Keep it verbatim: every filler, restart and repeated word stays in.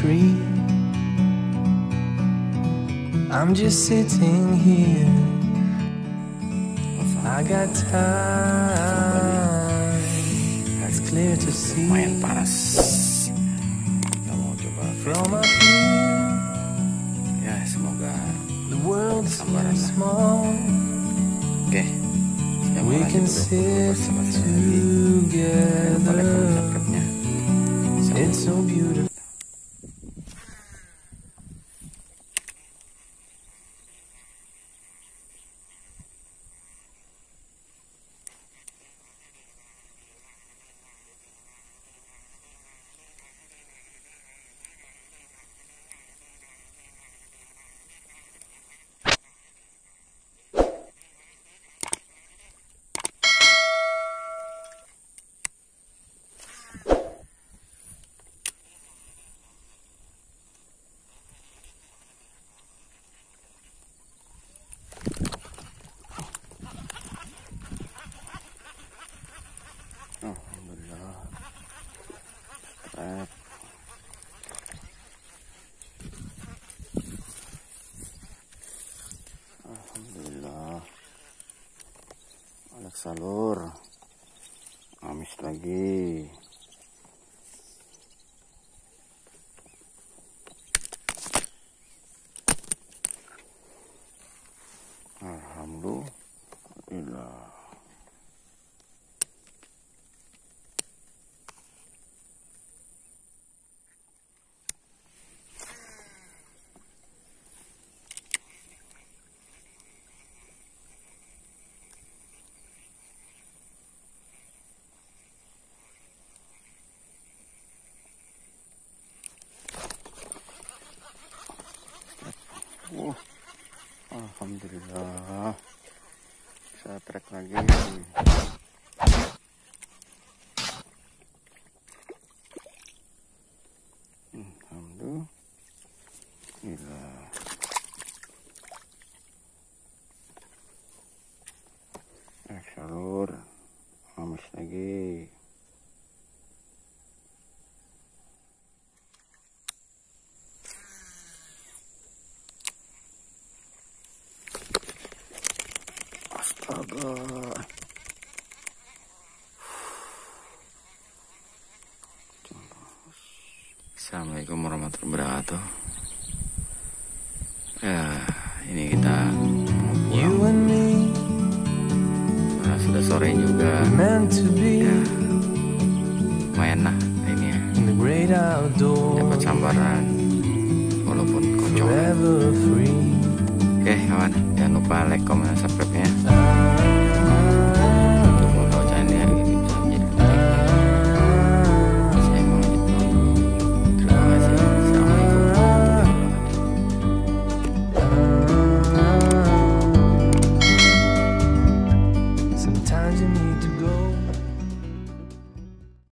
tree. I'm just sitting here. I got time. It's clear to see. Lumayan panas. Kita mau coba from up here. Ya, semoga the world seems small. Oke. We can sit together. It's so beautiful. Alhamdulillah, anak salur amis lagi. Alhamdulillah. Wah, alhamdulillah, saya trek lagi. Alhamdulillah. Eh, salur, amis lagi. Agak Assalamualaikum warahmatullahi wabarakatuh. Ya, ini kita mau pulang. Nah, sudah sore juga. Ya, lumayan lah ini ya. Dapat sambaran walaupun kocok. Oke kawan, jangan lupa like, comment, subscribe ya.